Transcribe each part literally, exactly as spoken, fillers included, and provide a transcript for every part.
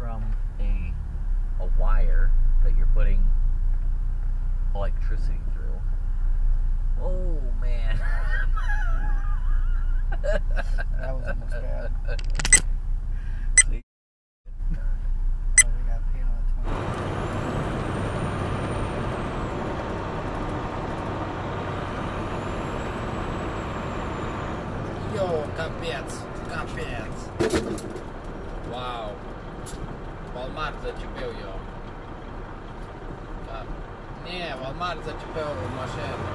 from a a wire that you're putting electricity through. Oh man. That was almost bad. See? Oh, we got paint on the twenty. Йоу, капец, капец. Вау. Валмар зачепил его. Кап... Не, Валмар зачепил машину.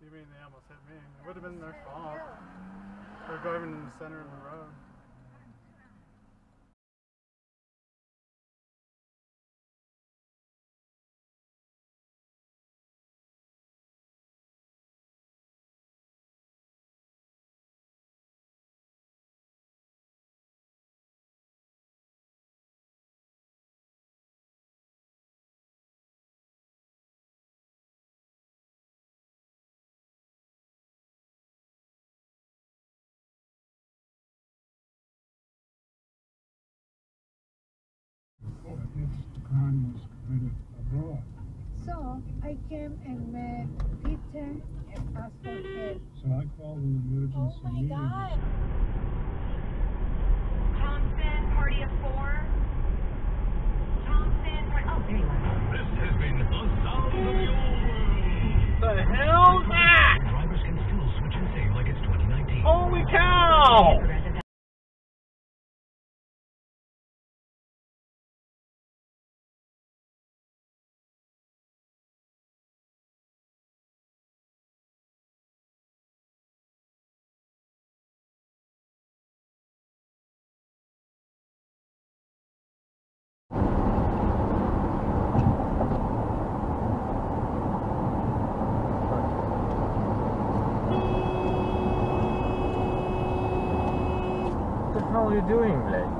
You mean they almost hit me? It would have been their fault. They're driving in the center of the road. Crime was committed abroad. So I came and met Peter and asked for help. So I called an emergency. Oh my meeting. God! Thompson, party of four. Thompson, party. Oh, there you are. This has been the sound of your world. The hell's that? Drivers can still switch and save like it's twenty nineteen. Holy cow! What the hell are you doing, Blake?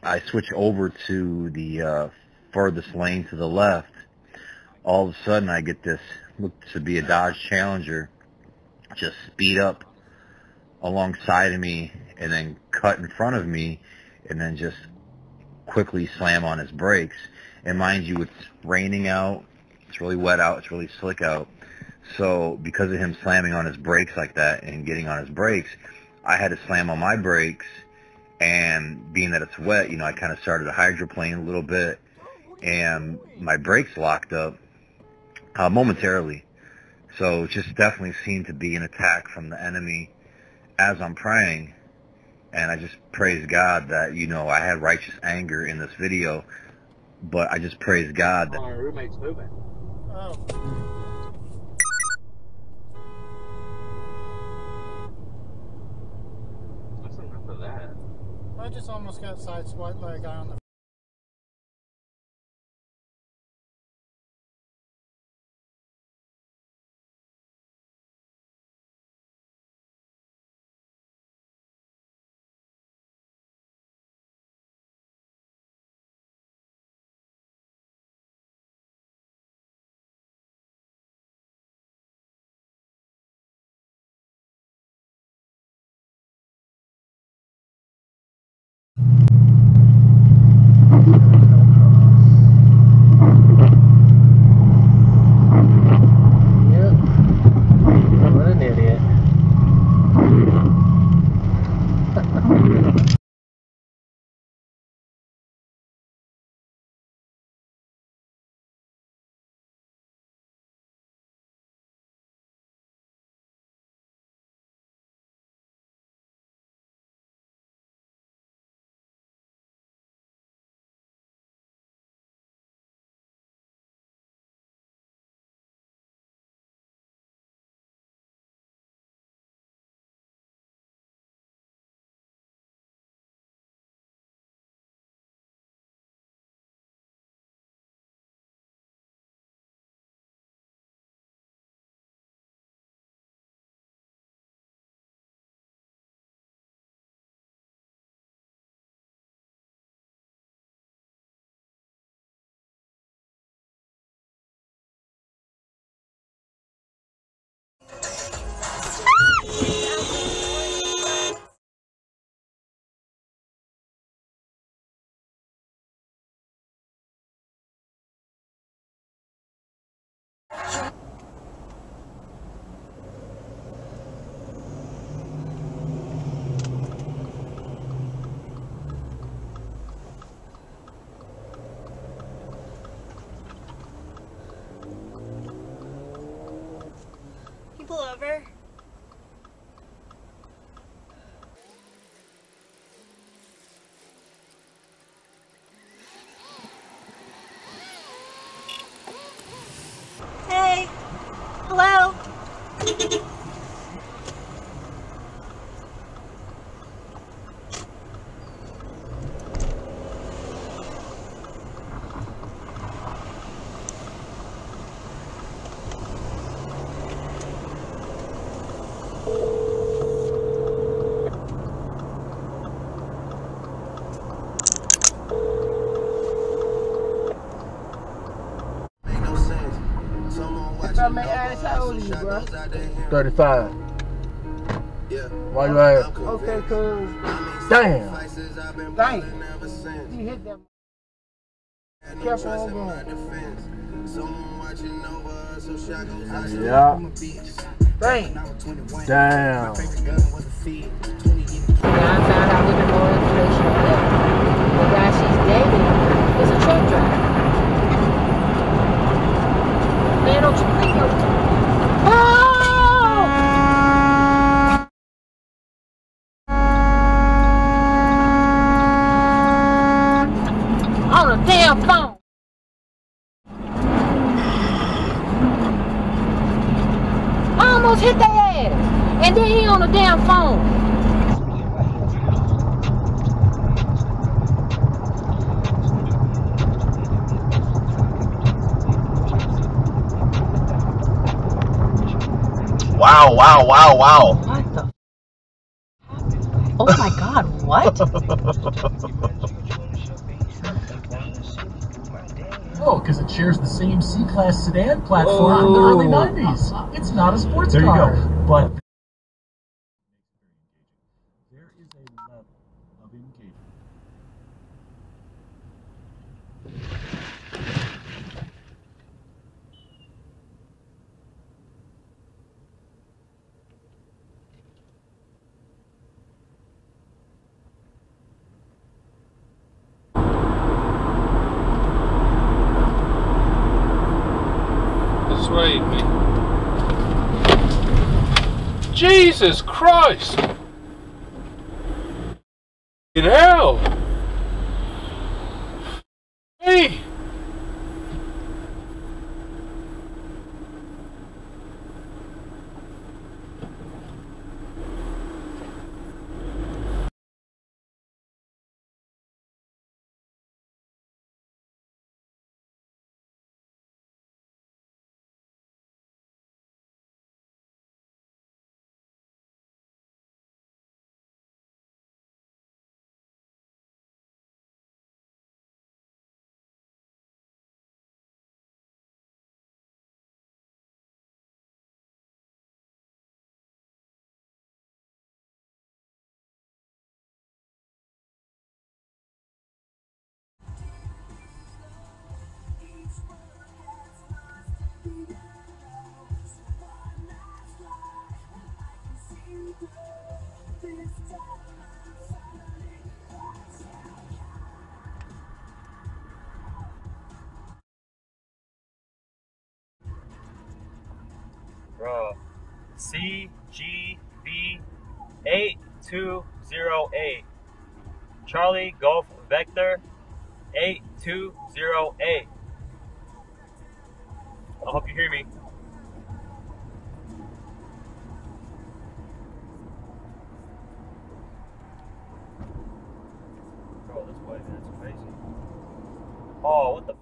I switch over to the uh, furthest lane to the left. All of a sudden, I get this, looks to be a Dodge Challenger, just speed up alongside of me and then cut in front of me and then just quickly slam on his brakes. And mind you, it's raining out. It's really wet out. It's really slick out. So because of him slamming on his brakes like that and getting on his brakes, I had to slam on my brakes. And being that it's wet, you know, I kind of started to hydroplane a little bit, and my brakes locked up uh, momentarily. So it just definitely seemed to be an attack from the enemy as I'm praying. And I just praise God that, you know, I had righteous anger in this video, but I just praise God that... Oh, my roommate's moving. Oh. I just almost got sideswiped by a guy on the pull over? Hey. Hello. thirty-five. Yeah. Why you at? Okay, cool. Damn. Damn. You hit that. Careful over him. Yeah. Damn. Damn. I found out a little bit more information on that. The guy she's dating is a truck driver. Man, don't you believe her? Wow, wow, wow, wow. What the f? Oh my god, what? Oh, because it shares the same C-Class sedan platform oh. in the early nineties. It's not a sports there car. There you go. But there is a level of engagement. Jesus Christ! In hell! Hey! Bro, C G V eight two zero eight, Charlie Golf Vector eight two zero eight. I hope you hear me. Bro, this way, man, it's crazy. Oh, what the f***?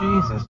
Jesus.